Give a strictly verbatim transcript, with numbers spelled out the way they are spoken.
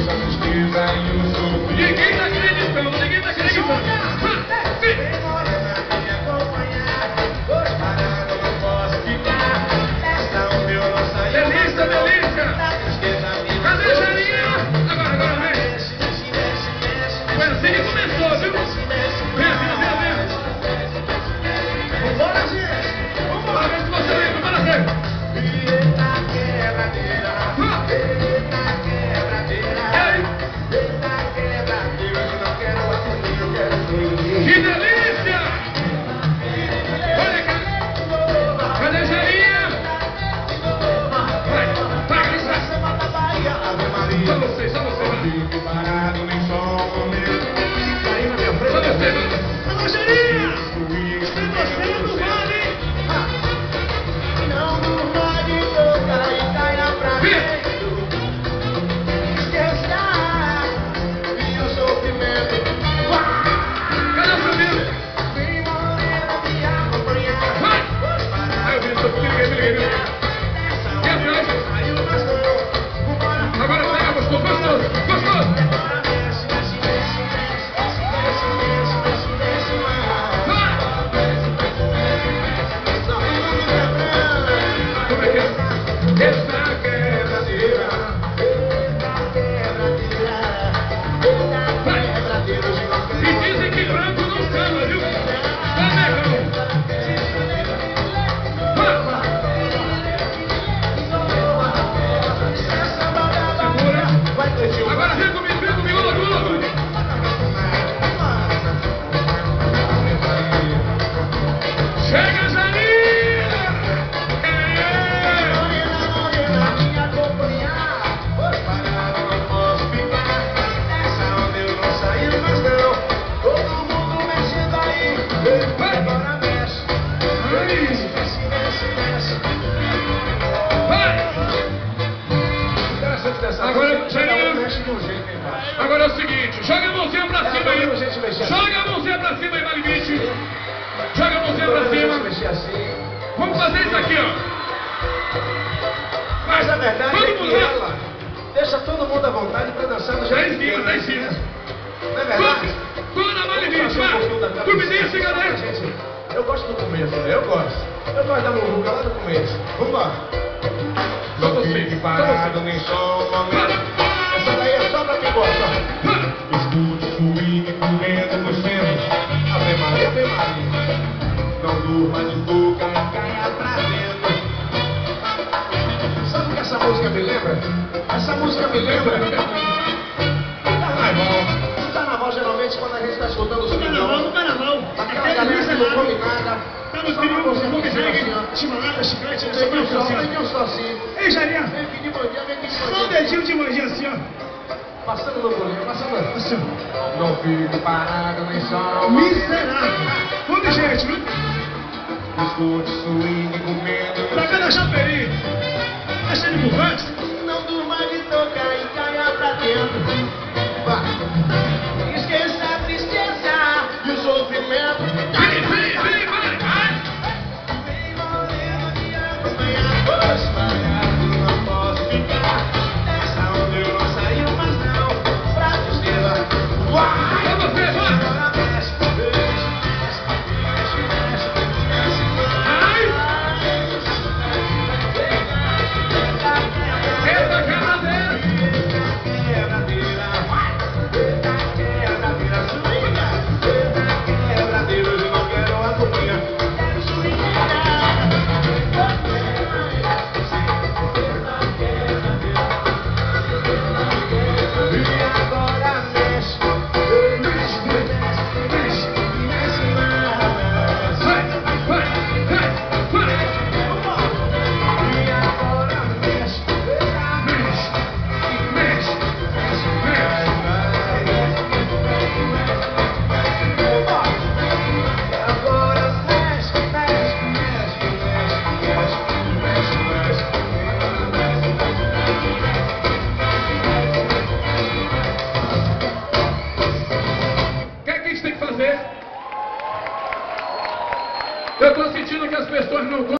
tristeza, tristeza e o sofrimento. Ninguém tá acreditando, ninguém tá acreditando. Agora é o seguinte, joga a mãozinha pra cima aí. Joga a mãozinha pra cima aí, Malimite. Joga a mãozinha pra cima. Vamos fazer isso aqui, ó. Mas a verdade é que ela deixa todo mundo à vontade pra dançar no jardim. dez dias, dez dias. Não é verdade? Dona Malimite, vai. Tu me deixa, galera. Eu gosto do começo, né? Eu gosto. Eu gosto da muvuca lá no começo. Vamos lá. Só você que parado nem só uma vez. Essa daí é só pra quem gosta. Escute o swing correndo nos senos. Ave Maria, Ave Maria. Não durma de boca, caia pra dentro. Sabe o que essa música me lembra? Essa música me lembra carnaval. Carnaval geralmente quando a gente tá escutando os carnaval, no carnaval. Aquela galera que não come nada. Tá nos trilhos, não consegue. Chimalada, chiclete, não sei o que eu faço. Vem que eu sou assim. Ei, Jarinha. Vem que de bandinha, vem que de bandinha. Só um dedinho de bandinha assim, ó. Passando no bolinho, passando no bolinho. Não fico parado nem só. Miserável. Vamos, gente, viu? Escute swing comendo. Pra cada chapeirinho. Tá cheio de bufante. Não durma de tocar e caia pra dentro. Vai. Esqueça a tristeza e o sofrimento. Vem, vem, vem, vai, vai. Vem, morena, me acompanhar. Pois, parado, não posso ficar. Dessa onde eu não saio mais não. Pra tristeza. Uau! É você, vai! Eu tô sentindo que as pessoas não gostam.